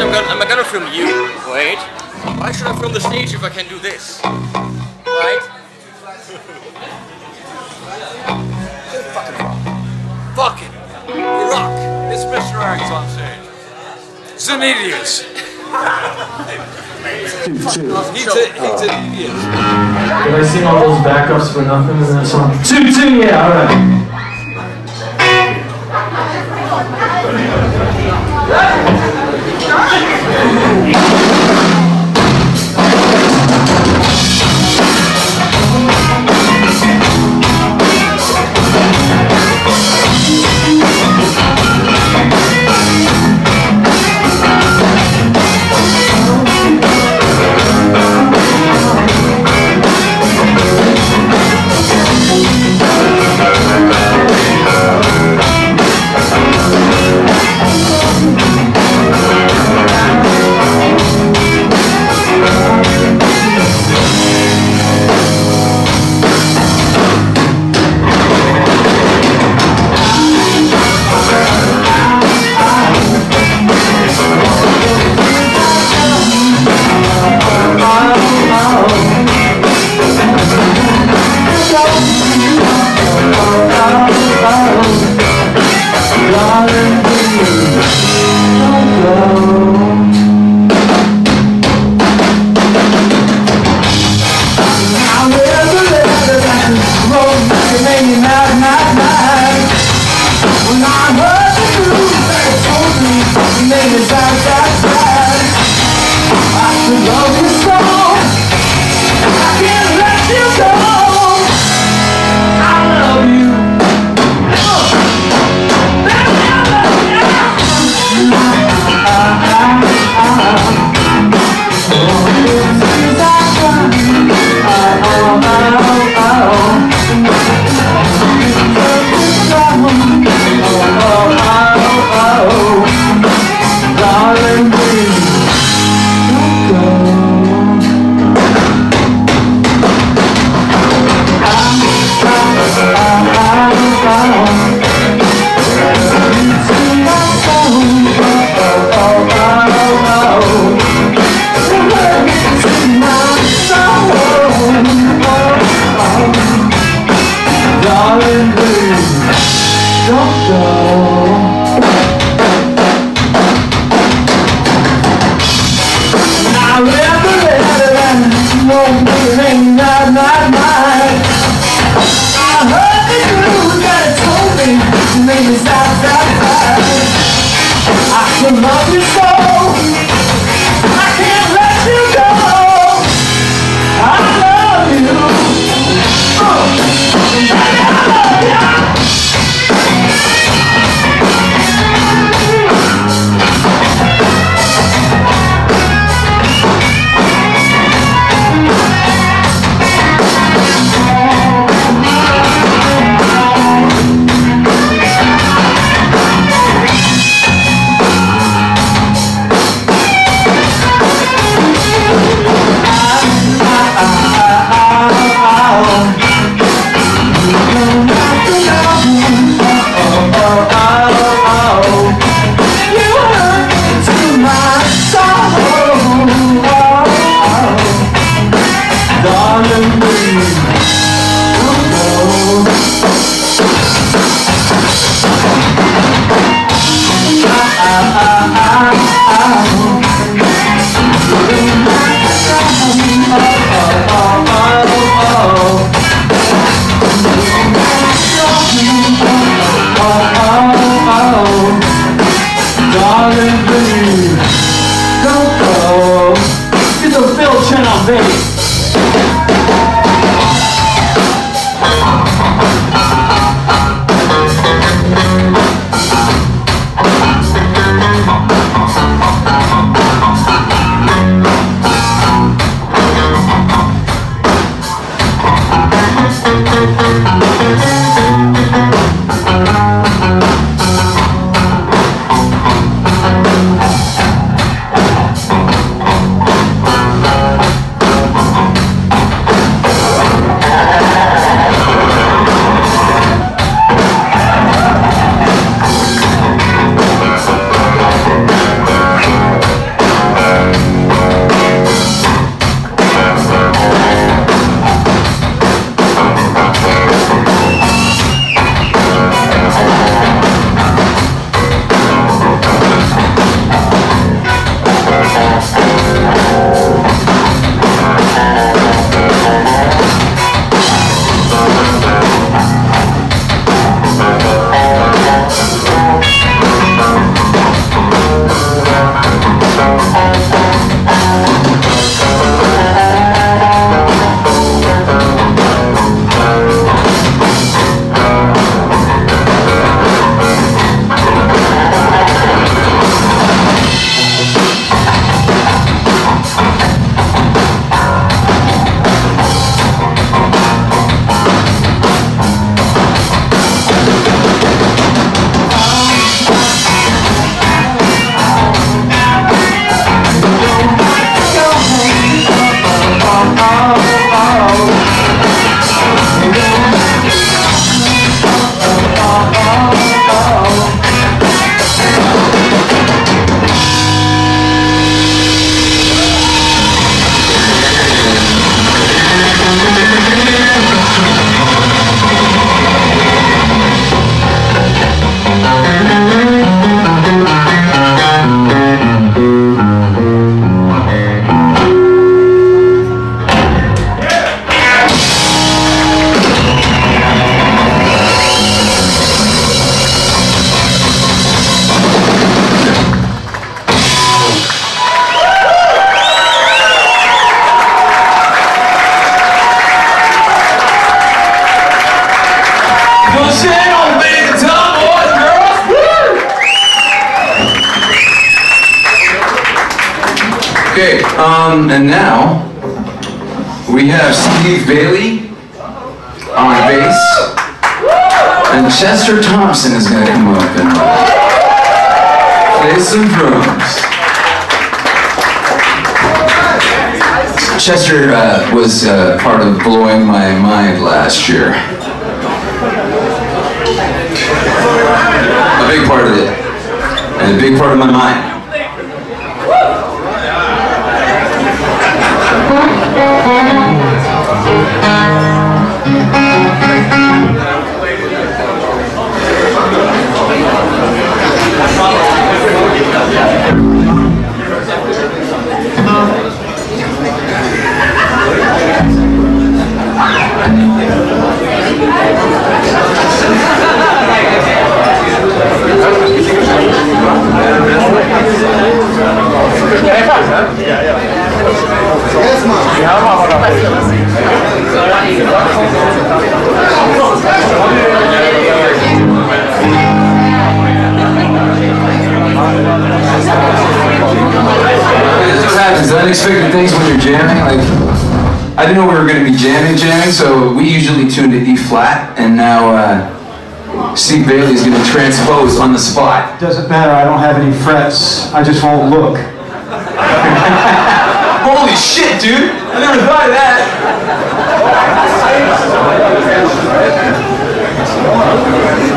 stage, I'm gonna film you. Wait. Why should I film the stage if I can do this? Right? Fucking rock. Fucking rock. It's Mr. X on stage. It's an idiot. He's an idiot. Did I sing all those backups for nothing in that song? 2-2, yeah, alright. Okay, and now we have Steve Bailey on bass, and Chester Thompson is going to come up and play some drums. Chester was part of Blowing My Mind last year. A big part of it, and a big part of my mind. Unexpected things when you're jamming, like, I didn't know we were going to be jamming, so we usually tune to E flat, and now Steve Bailey is going to transpose on the spot. Doesn't matter, I don't have any frets, I just won't look. Holy shit, dude! I never thought of that!